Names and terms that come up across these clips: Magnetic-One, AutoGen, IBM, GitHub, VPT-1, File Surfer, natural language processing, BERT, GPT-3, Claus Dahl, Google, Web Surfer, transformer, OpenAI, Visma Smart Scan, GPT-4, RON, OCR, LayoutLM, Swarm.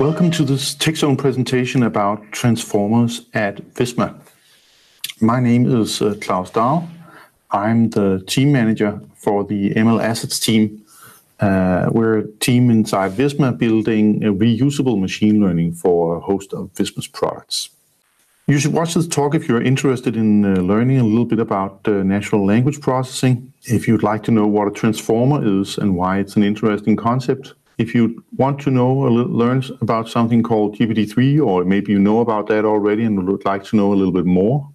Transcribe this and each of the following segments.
Welcome to this TechZone presentation about transformers at Visma. My name is Claus Dahl. I'm the team manager for the ML Assets team. We're a team inside Visma building a reusable machine learning for a host of Visma's products. You should watch this talk if you're interested in learning a little bit about natural language processing, if you'd like to know what a transformer is and why it's an interesting concept. If you want to know or learn about something called GPT-3, or maybe you know about that already and would like to know a little bit more,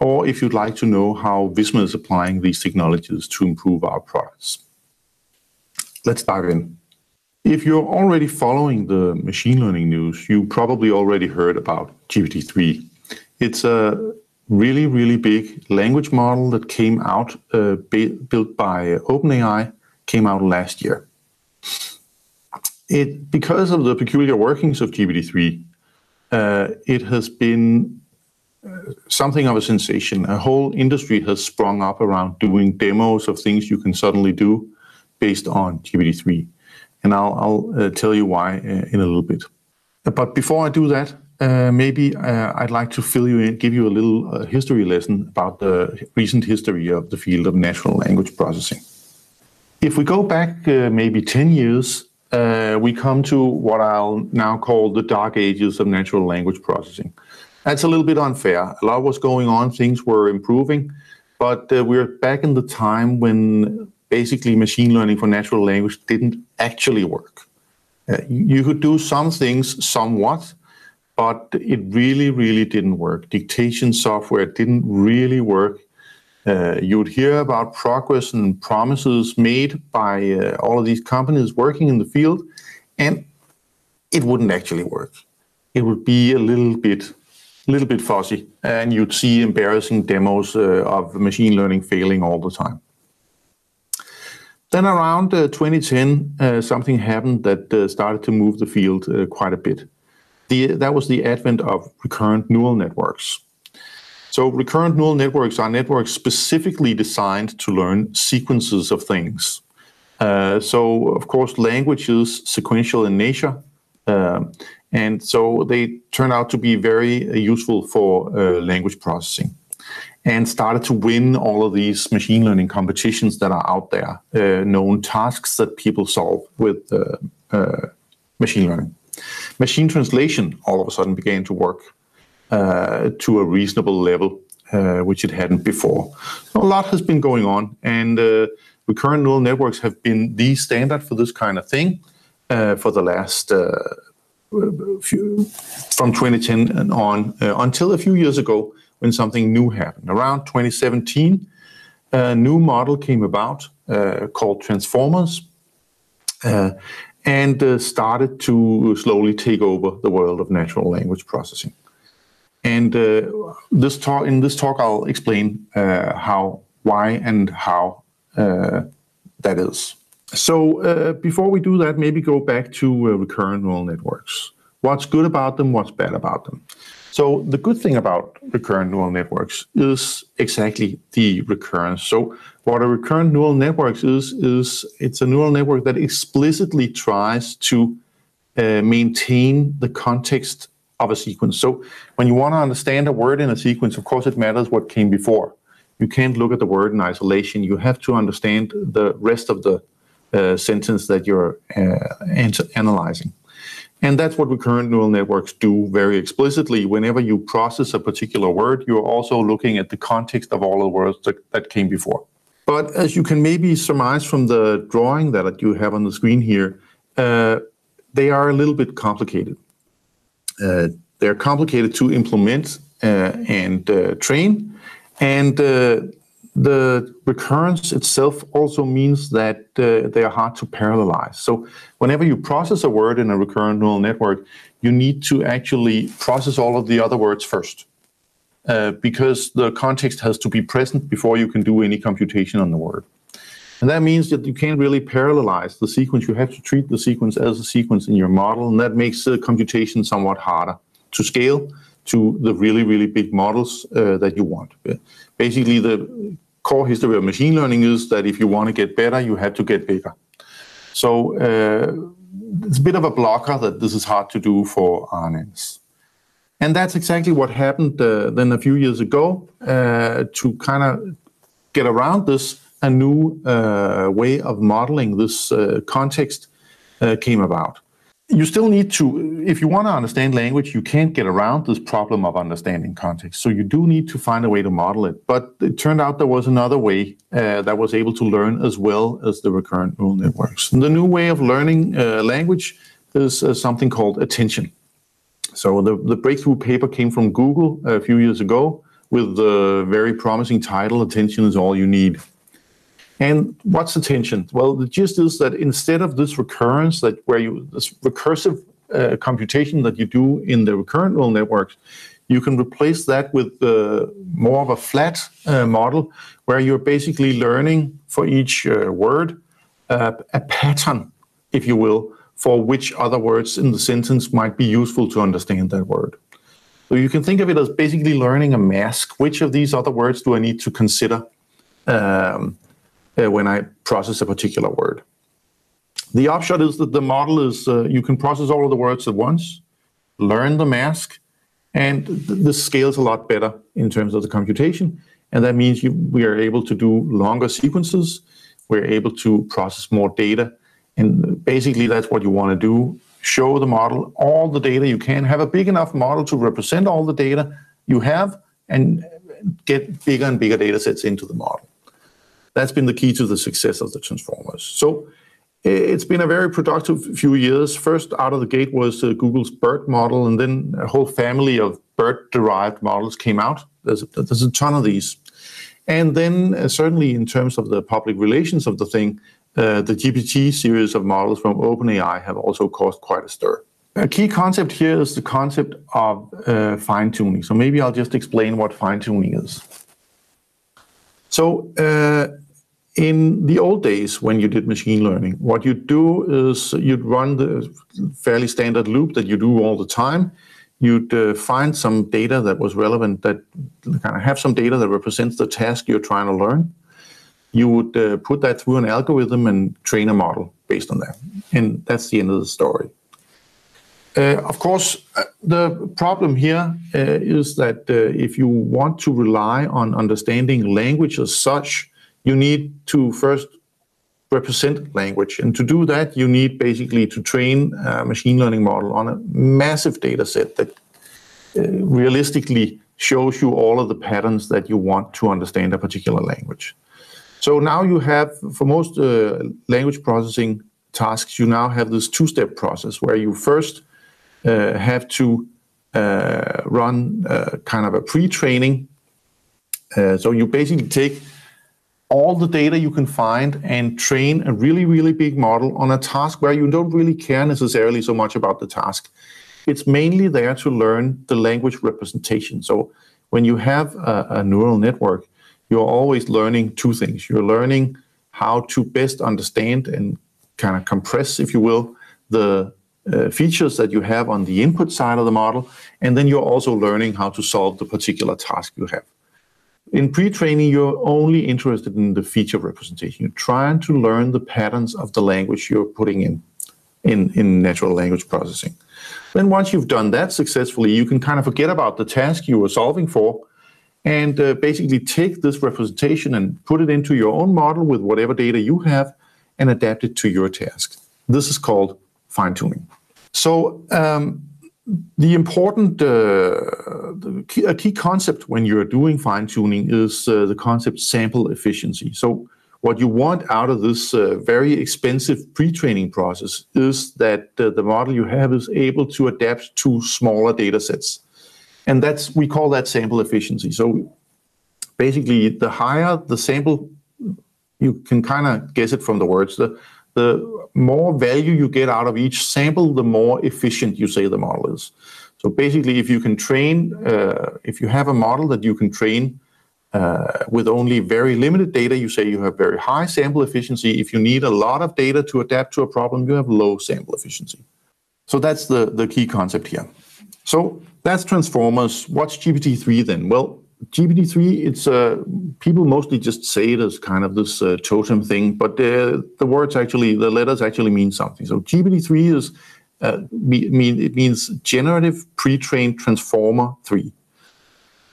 or if you'd like to know how Visma is applying these technologies to improve our products. Let's dive in. If you're already following the machine learning news, you probably already heard about GPT-3. It's a really, really big language model that came out, built by OpenAI, came out last year. Because of the peculiar workings of GPT-3, it has been something of a sensation. A whole industry has sprung up around doing demos of things you can suddenly do based on GPT-3. And I'll tell you why in a little bit. But before I do that, maybe I'd like to fill you in, give you a little history lesson about the recent history of the field of natural language processing. If we go back maybe 10 years, we come to what I'll now call the dark ages of natural language processing. That's a little bit unfair. A lot was going on, things were improving, but we're back in the time when basically machine learning for natural language didn't actually work. You could do some things somewhat, but it really, really didn't work. Dictation software didn't really work. You would hear about progress and promises made by all of these companies working in the field, and it wouldn't actually work. It would be a little bit fuzzy, and you'd see embarrassing demos of machine learning failing all the time. Then around 2010, something happened that started to move the field quite a bit. That was the advent of recurrent neural networks. So recurrent neural networks are networks specifically designed to learn sequences of things. So of course, language is sequential in nature. And so they turn out to be very useful for language processing, and started to win all of these machine learning competitions that are out there, known tasks that people solve with machine learning. Machine translation all of a sudden began to work. To a reasonable level, which it hadn't before. So a lot has been going on, and recurrent neural networks have been the standard for this kind of thing for the last from 2010 and on, until a few years ago when something new happened. Around 2017, a new model came about called transformers, and started to slowly take over the world of natural language processing. And in this talk, I'll explain why and how that is. So before we do that, maybe go back to recurrent neural networks. What's good about them? What's bad about them? So the good thing about recurrent neural networks is exactly the recurrence. So what a recurrent neural network is it's a neural network that explicitly tries to maintain the context of a sequence. So when you want to understand a word in a sequence, of course it matters what came before. You can't look at the word in isolation. You have to understand the rest of the sentence that you're analyzing. And that's what recurrent neural networks do very explicitly. Whenever you process a particular word, you're also looking at the context of all the words that came before. But as you can maybe surmise from the drawing that you have on the screen here, they are a little bit complicated. They're complicated to implement and train, and the recurrence itself also means that they are hard to parallelize. So whenever you process a word in a recurrent neural network, you need to actually process all of the other words first, because the context has to be present before you can do any computation on the word. And that means that you can't really parallelize the sequence. You have to treat the sequence as a sequence in your model, and that makes the computation somewhat harder to scale to the really, really big models that you want. Basically, the core history of machine learning is that if you want to get better, you have to get bigger. So it's a bit of a blocker that this is hard to do for RNNs. And that's exactly what happened then a few years ago. To kind of get around this, a new way of modeling this context came about. You still need to, if you want to understand language, you can't get around this problem of understanding context. So you do need to find a way to model it. But it turned out there was another way that was able to learn as well as the recurrent neural networks. And the new way of learning language is something called attention. So the breakthrough paper came from Google a few years ago with the very promising title, Attention is All You Need. And what's attention? Well, the gist is that instead of this recurrence, that where you, this recursive computation that you do in the recurrent neural networks, you can replace that with more of a flat model where you're basically learning for each word a pattern, if you will, for which other words in the sentence might be useful to understand that word. So you can think of it as basically learning a mask. Which of these other words do I need to consider when I process a particular word? The upshot is that the model is, you can process all of the words at once, learn the mask, and this scales a lot better in terms of the computation. And that means we are able to do longer sequences, we're able to process more data, and basically that's what you want to do, show the model all the data you can, have a big enough model to represent all the data you have, and get bigger and bigger data sets into the model. That's been the key to the success of the transformers. So it's been a very productive few years. First out of the gate was Google's BERT model, and then a whole family of BERT-derived models came out. There's a ton of these. And then certainly in terms of the public relations of the thing, the GPT series of models from OpenAI have also caused quite a stir. A key concept here is the concept of fine-tuning. So maybe I'll just explain what fine-tuning is. So in the old days when you did machine learning, what you'd do is you'd run the fairly standard loop that you do all the time. You'd find some data that was relevant, that kind of have some data that represents the task you're trying to learn. You would put that through an algorithm and train a model based on that. And that's the end of the story. Of course, the problem here is that if you want to rely on understanding language as such, you need to first represent language. And to do that, you need basically to train a machine learning model on a massive data set that realistically shows you all of the patterns that you want to understand a particular language. So now you have, for most language processing tasks, you now have this two-step process where you first have to run kind of a pre-training. So you basically take all the data you can find and train a really, really big model on a task where you don't really care necessarily so much about the task. It's mainly there to learn the language representation. So when you have a neural network, you're always learning two things. You're learning how to best understand and kind of compress, if you will, the features that you have on the input side of the model, and then you're also learning how to solve the particular task you have. In pre-training, you're only interested in the feature representation. You're trying to learn the patterns of the language you're putting in natural language processing. Then once you've done that successfully, you can kind of forget about the task you were solving for and basically take this representation and put it into your own model with whatever data you have and adapt it to your task. This is called fine-tuning. So the important, a key concept when you're doing fine-tuning is the concept sample efficiency. So what you want out of this very expensive pre-training process is that the model you have is able to adapt to smaller data sets. And that's, we call that sample efficiency. So basically the higher the sample, you can kind of guess it from the words. The more value you get out of each sample, the more efficient you say the model is. So basically, if you can train, if you have a model that you can train with only very limited data, you say you have very high sample efficiency. If you need a lot of data to adapt to a problem, you have low sample efficiency. So that's the key concept here. So that's transformers. What's GPT-3 then? Well, GPT-3, it's people mostly just say it as kind of this totem thing, but the words actually, the letters actually mean something. So GPT-3 is it means generative pre-trained transformer 3.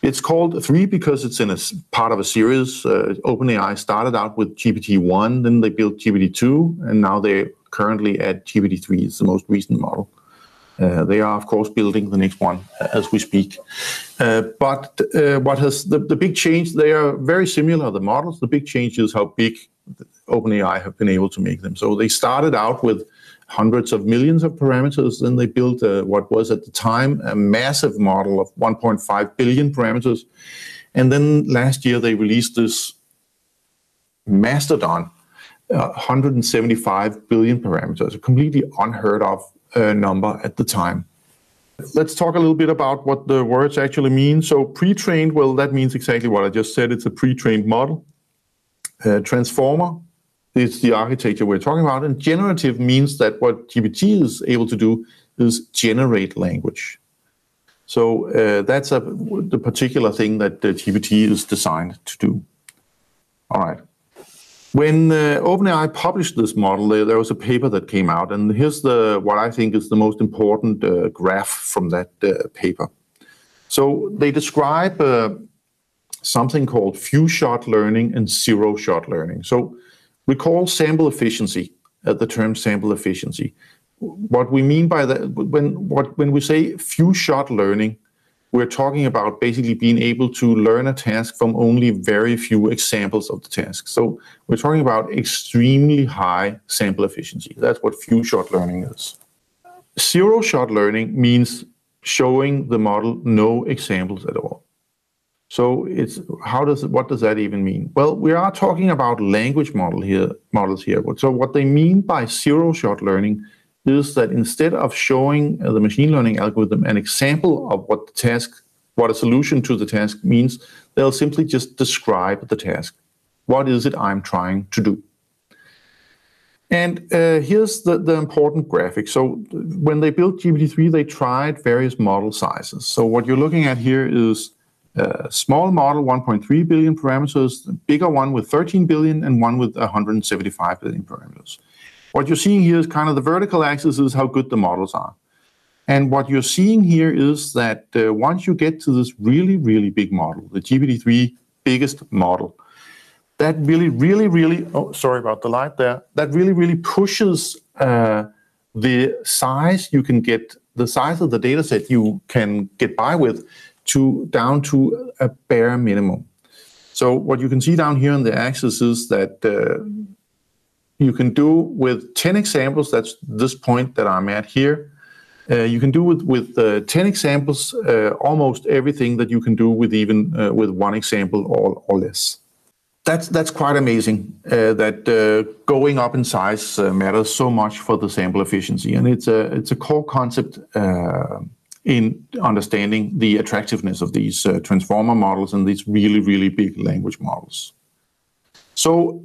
It's called 3 because it's in a part of a series. OpenAI started out with GPT-1, then they built GPT-2, and now they're currently at GPT-3. It's the most recent model. They are, of course, building the next one as we speak. What has the big change, they are very similar, the models. The big change is how big OpenAI have been able to make them. So they started out with hundreds of millions of parameters, then they built what was at the time a massive model of 1.5 billion parameters. And then last year they released this mastodon, 175 billion parameters, a completely unheard of number at the time. Let's talk a little bit about what the words actually mean. So pre-trained, well, that means exactly what I just said. It's a pre-trained model. Transformer, it's the architecture we're talking about. And generative means that what GPT is able to do is generate language. So that's the particular thing that the GPT is designed to do. All right. When OpenAI published this model, there was a paper that came out, and here's what I think is the most important graph from that paper. So they describe something called few-shot learning and zero-shot learning. So recall sample efficiency, the term sample efficiency. What we mean by that, when we say few-shot learning, we're talking about basically being able to learn a task from only very few examples of the task. So we're talking about extremely high sample efficiency. That's what few-shot learning is. Zero-shot learning means showing the model no examples at all. So what does that even mean? Well, we are talking about language models here. So what they mean by zero-shot learning is that instead of showing the machine learning algorithm an example of what a solution to the task means, they'll simply just describe the task. What is it I'm trying to do? And here's the important graphic. So when they built GPT-3, they tried various model sizes. So what you're looking at here is a small model, 1.3 billion parameters, the bigger one with 13 billion, and one with 175 billion parameters. What you're seeing here is kind of the vertical axis is how good the models are. And what you're seeing here is that once you get to this really, really big model, the GPT-3 biggest model, that really, really, really, oh, sorry about the light there, that really, really pushes the size you can get, the size of the data set you can get by with down to a bare minimum. So what you can see down here on the axis is that you can do with 10 examples, that's this point that I'm at here. You can do with 10 examples almost everything that you can do with even with one example or less. That's quite amazing that going up in size matters so much for the sample efficiency. And it's a core concept in understanding the attractiveness of these transformer models and these really, really big language models. So,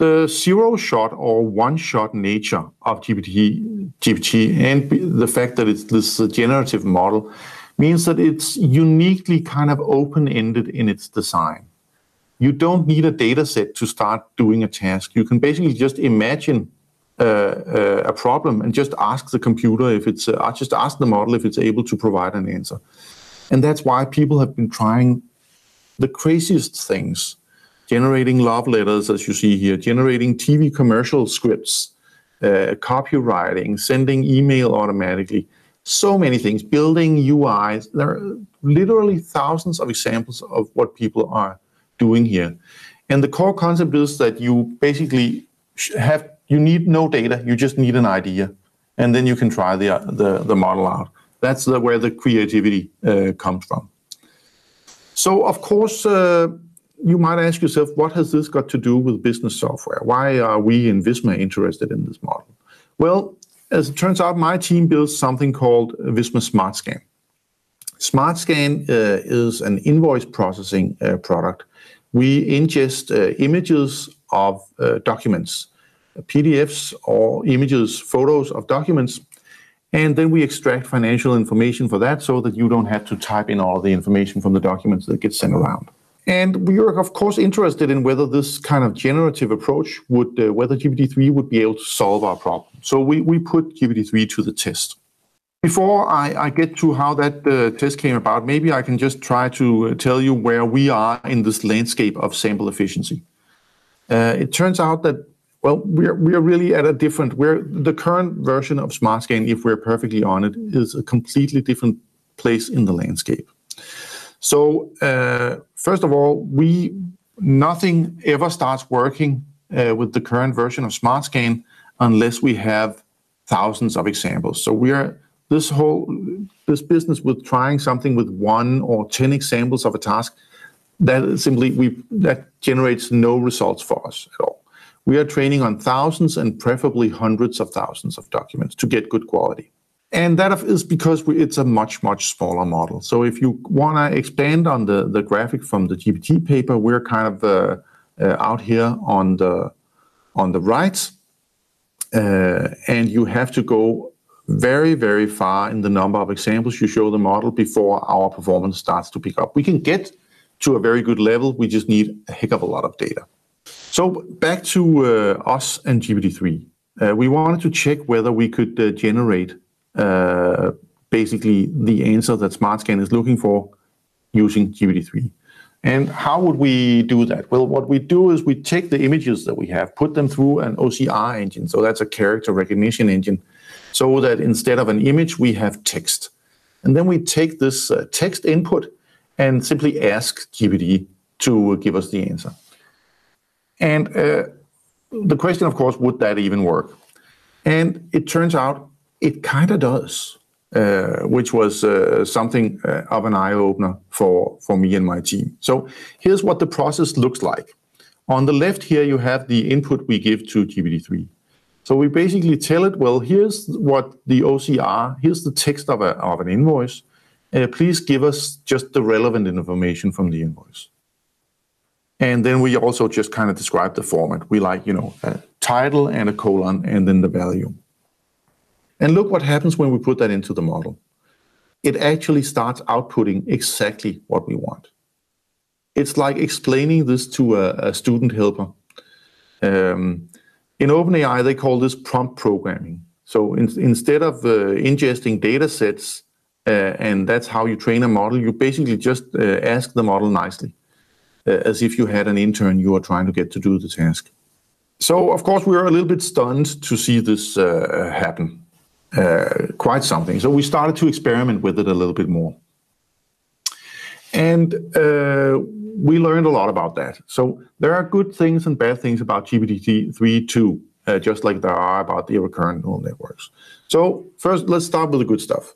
the zero-shot or one-shot nature of GPT and the fact that it's this generative model means that it's uniquely kind of open-ended in its design. You don't need a data set to start doing a task. You can basically just imagine a problem and just ask the computer if it's, just ask the model if it's able to provide an answer. And that's why people have been trying the craziest things. Generating love letters, as you see here, generating TV commercial scripts, copywriting, sending email automatically, so many things, building UIs. There are literally thousands of examples of what people are doing here. And the core concept is that you basically you need no data, you just need an idea, and then you can try the model out. That's where the creativity comes from. So, of course, you might ask yourself, what has this got to do with business software? Why are we in Visma interested in this model? Well, as it turns out, my team builds something called Visma Smart Scan. Smart Scan is an invoice processing product. We ingest images of documents, PDFs or images, photos of documents, And then we extract financial information for that so that you don't have to type in all the information from the documents that get sent around. And we are, of course, interested in whether this kind of generative approach would, whether GPT-3 would be able to solve our problem. So we put GPT-3 to the test. Before I get to how that test came about, maybe I can just try to tell you where we are in this landscape of sample efficiency. It turns out that, well, we are really at a different, the current version of Smart Scan, if we're perfectly honest, is a completely different place in the landscape. So first of all, nothing ever starts working with the current version of Smart Scan unless we have thousands of examples. So we are this business with trying something with 1 or 10 examples of a task, that simply that generates no results for us at all. We are training on thousands and preferably hundreds of thousands of documents to get good quality. And that is because it's a much, much smaller model. So if you want to expand on the graphic from the GPT paper, we're kind of out here on the right. And you have to go very, very far in the number of examples you show the model before our performance starts to pick up. We can get to a very good level, we just need a heck of a lot of data. So back to us and GPT-3. We wanted to check whether we could generate basically the answer that Smart Scan is looking for using GPT-3. And how would we do that? Well, what we do is we take the images that we have, put them through an OCR engine. So that's a character recognition engine. So that instead of an image, we have text. And then we take this text input and simply ask GPT to give us the answer. And the question, of course, would that even work? And it turns out it kind of does, which was something of an eye-opener for me and my team. So here's what the process looks like. On the left here, you have the input we give to GPT-3. So we basically tell it, well, here's what the OCR, here's the text of, an invoice. Please give us just the relevant information from the invoice. And then we also just kind of describe the format. We like, you know, a title and a colon and then the value. And look what happens when we put that into the model. It actually starts outputting exactly what we want. It's like explaining this to a student helper. In OpenAI, they call this prompt programming. So instead of ingesting data sets, and that's how you train a model. You basically just ask the model nicely, as if you had an intern you are trying to get to do the task. So, of course, we are a little bit stunned to see this happen. Quite something. So we started to experiment with it a little bit more. And we learned a lot about that. So there are good things and bad things about GPT-3 too, just like there are about the recurrent neural networks. So first, let's start with the good stuff.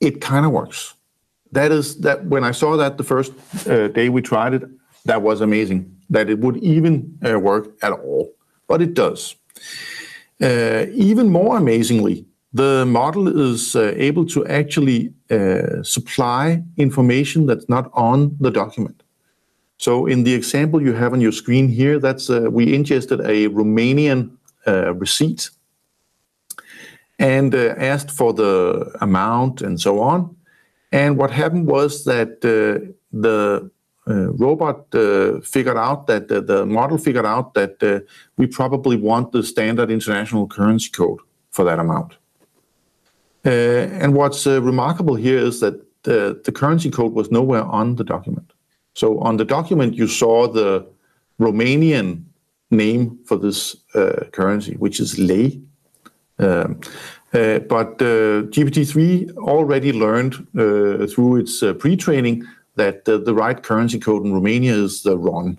It kind of works. That is that when I saw that the first day we tried it, that was amazing that it would even work at all. But it does. Even more amazingly, the model is able to actually supply information that's not on the document. So in the example you have on your screen here, that's we ingested a Romanian receipt and asked for the amount and so on. And what happened was that the robot figured out that the model figured out that we probably want the standard international currency code for that amount. And what's remarkable here is that the currency code was nowhere on the document. So on the document, you saw the Romanian name for this currency, which is lei. But GPT-3 already learned through its pre-training that the right currency code in Romania is the RON.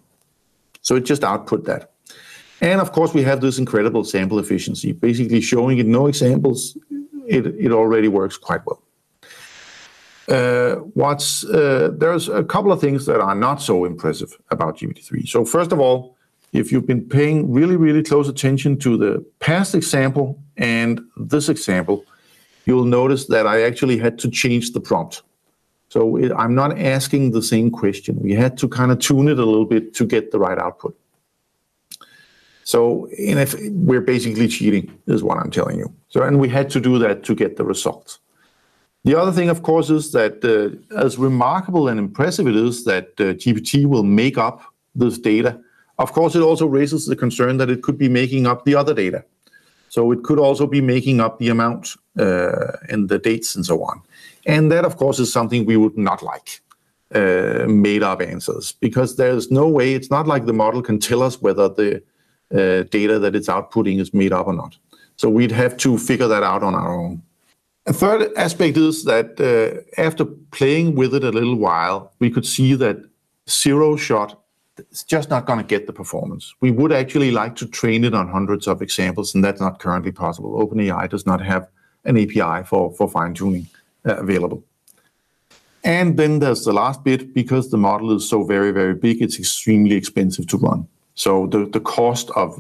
So it just output that. And of course, we have this incredible sample efficiency, basically showing it no examples. It already works quite well. There's a couple of things that are not so impressive about GPT-3. So first of all, if you've been paying really, really close attention to the past example and this example, you'll notice that I actually had to change the prompt. So I'm not asking the same question. We had to kind of tune it a little bit to get the right output. So if we're basically cheating is what I'm telling you. So, and we had to do that to get the result. The other thing, of course, is that as remarkable and impressive it is that GPT will make up this data, of course, it also raises the concern that it could be making up the other data. So it could also be making up the amount and the dates and so on. And that, of course, is something we would not like, made-up answers, because there's no way, it's not like the model can tell us whether the data that it's outputting is made up or not. So we'd have to figure that out on our own. A third aspect is that after playing with it a little while, we could see that zero-shot it's just not going to get the performance. We would actually like to train it on hundreds of examples, and that's not currently possible. OpenAI does not have an API for fine-tuning available. And then there's the last bit, because the model is so very, very big, it's extremely expensive to run. So the cost of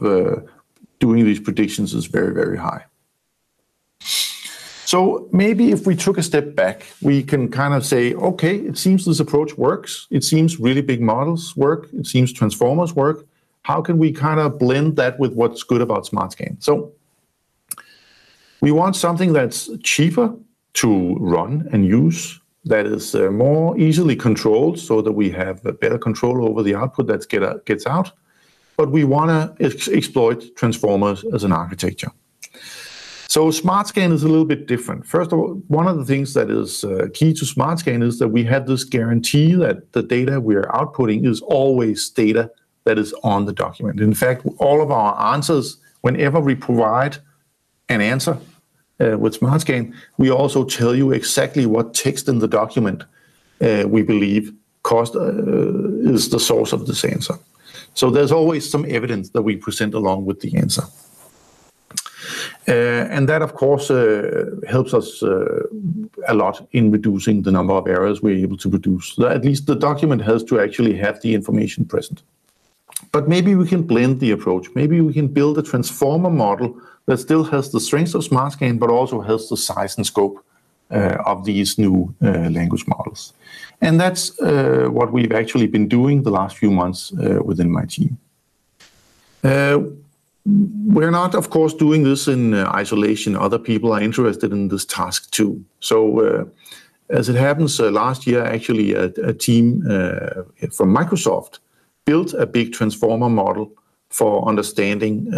doing these predictions is very, very high. So maybe if we took a step back, we can kind of say, okay, it seems this approach works. It seems really big models work. It seems transformers work. How can we kind of blend that with what's good about Smart Scan? So we want something that's cheaper to run and use, that is more easily controlled so that we have better control over the output that gets out. But we want to exploit transformers as an architecture. So Smart Scan is a little bit different. First of all, one of the things that is key to Smart Scan is that we have this guarantee that the data we are outputting is always data that is on the document. In fact, all of our answers, whenever we provide an answer with Smart Scan, we also tell you exactly what text in the document we believe is the source of this answer. So there's always some evidence that we present along with the answer. And that, of course, helps us a lot in reducing the number of errors we're able to produce. At least the document has to actually have the information present. But maybe we can blend the approach. Maybe we can build a transformer model that still has the strengths of Smart Scan, but also has the size and scope of these new language models. And that's what we've actually been doing the last few months within my team. We're not, of course, doing this in isolation. Other people are interested in this task too. So as it happens, last year, actually, a team from Microsoft built a big transformer model for understanding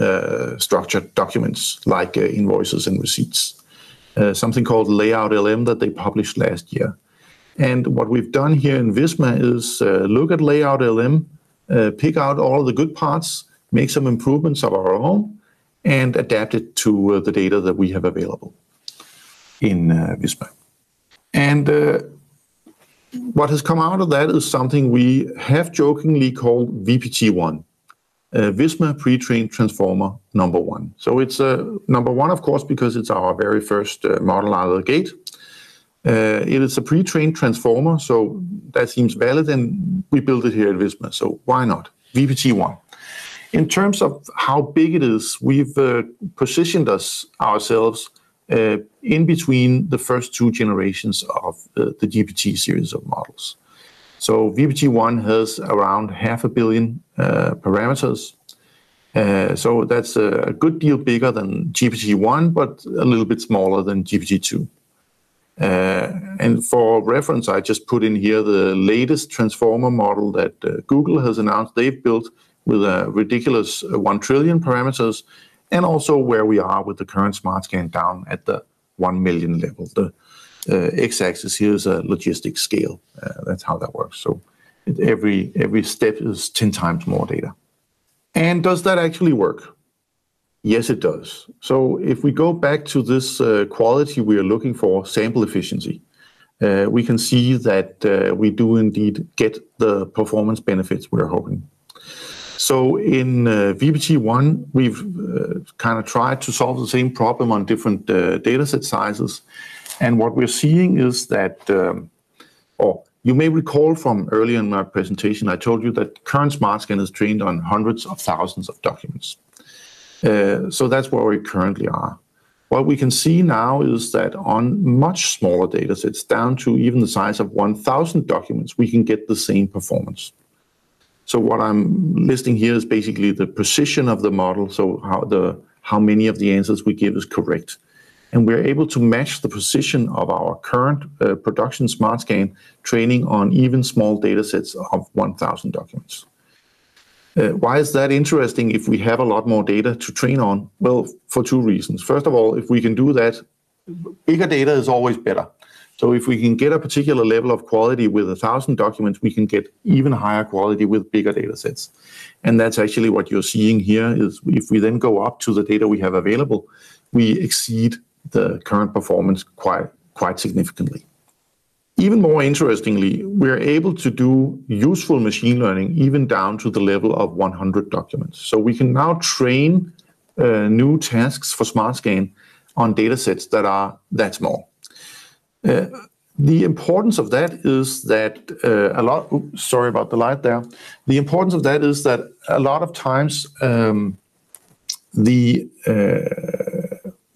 structured documents like invoices and receipts, something called LayoutLM that they published last year. And what we've done here in Visma is look at LayoutLM, pick out all the good parts, make some improvements of our own, and adapt it to the data that we have available in Visma. And what has come out of that is something we have jokingly called VPT-1, Visma Pre-trained Transformer #1. So it's #1, of course, because it's our very first model out of the gate. It is a pre-trained transformer, so that seems valid, and we built it here at Visma, so why not? VPT-1. In terms of how big it is, we've positioned ourselves in between the first two generations of the GPT series of models. So VPT-1 has around 500 million parameters. So that's a good deal bigger than GPT-1, but a little bit smaller than GPT-2. And for reference, I just put in here the latest transformer model that Google has announced they've built, with a ridiculous 1 trillion parameters, and also where we are with the current Smart Scan down at the 1 million level. The x-axis here is a logistic scale. That's how that works. So every step is 10 times more data. And does that actually work? Yes, it does. So if we go back to this quality we are looking for, sample efficiency, we can see that we do indeed get the performance benefits we're hoping. So in VPT-1, we've kind of tried to solve the same problem on different data set sizes. And what we're seeing is that, you may recall from earlier in my presentation, I told you that current Smart Scan is trained on hundreds of thousands of documents. So that's where we currently are. What we can see now is that on much smaller data sets, down to even the size of 1,000 documents, we can get the same performance. So what I'm listing here is basically the precision of the model, so how many of the answers we give is correct. And we're able to match the precision of our current production smart scan training on even small data sets of 1,000 documents. Why is that interesting if we have a lot more data to train on? Well, for two reasons. First of all, if we can do that, bigger data is always better. So if we can get a particular level of quality with 1,000 documents, we can get even higher quality with bigger data sets. And that's actually what you're seeing here, is if we then go up to the data we have available, we exceed the current performance quite significantly. Even more interestingly, we're able to do useful machine learning even down to the level of 100 documents. So we can now train new tasks for Smart Scan on data sets that are that small. The importance of that is that The importance of that is that a lot of times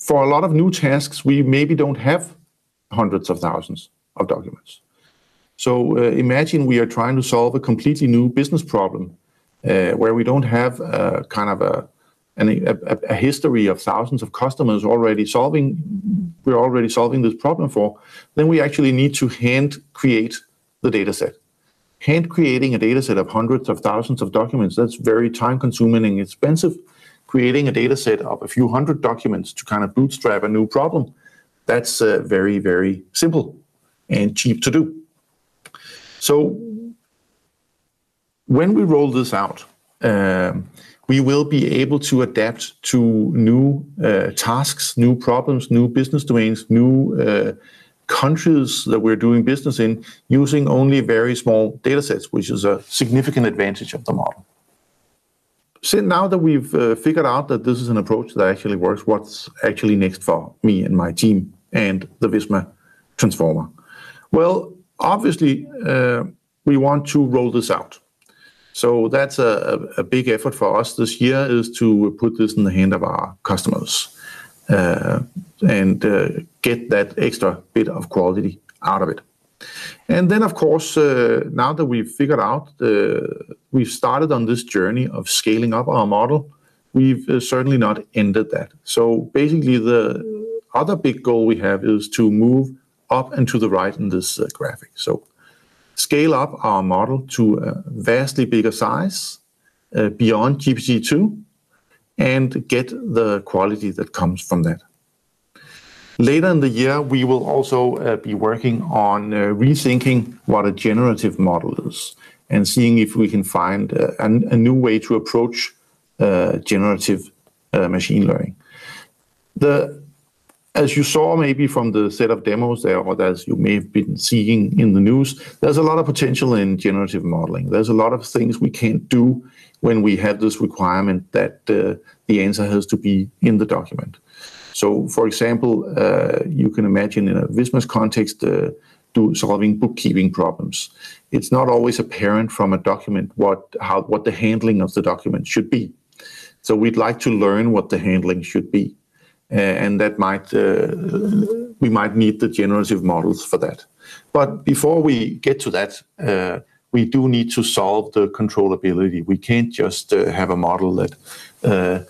for a lot of new tasks, we maybe don't have hundreds of thousands of documents. So imagine we are trying to solve a completely new business problem where we don't have a history of thousands of customers already solving. We're already solving this problem for. Then we actually need to hand create the data set. Hand creating a data set of hundreds of thousands of documents, that's very time consuming and expensive. Creating a data set of a few hundred documents to kind of bootstrap a new problem, that's very, very simple and cheap to do. So when we roll this out, we will be able to adapt to new tasks, new problems, new business domains, new countries that we're doing business in, using only very small data sets, which is a significant advantage of the model. So now that we've figured out that this is an approach that actually works, what's actually next for me and my team and the Visma Transformer? Well, obviously, we want to roll this out. So that's a big effort for us this year, is to put this in the hand of our customers and get that extra bit of quality out of it. And then, of course, now that we've figured out, we've started on this journey of scaling up our model, we've certainly not ended that. So basically, the other big goal we have is to move up and to the right in this graphic. So scale up our model to a vastly bigger size beyond GPT-2 and get the quality that comes from that. Later in the year, we will also be working on rethinking what a generative model is and seeing if we can find a new way to approach generative machine learning. As you saw maybe from the set of demos there, or as you may have been seeing in the news, there's a lot of potential in generative modeling. There's a lot of things we can't do when we have this requirement that the answer has to be in the document. So, for example, you can imagine in a Visma's context solving bookkeeping problems. It's not always apparent from a document what the handling of the document should be. So we'd like to learn what the handling should be, and that might we might need the generative models for that. But before we get to that, we do need to solve the controllability. We can't just have a model that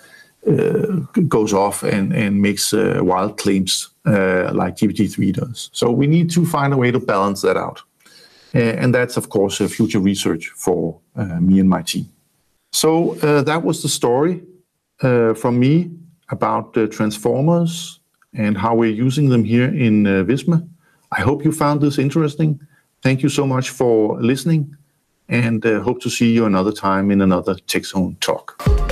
goes off and makes wild claims like GPT-3 does. So we need to find a way to balance that out. And that's, of course, a future research for me and my team. So that was the story from me about transformers and how we're using them here in Visma. I hope you found this interesting. Thank you so much for listening, and hope to see you another time in another TechZone talk.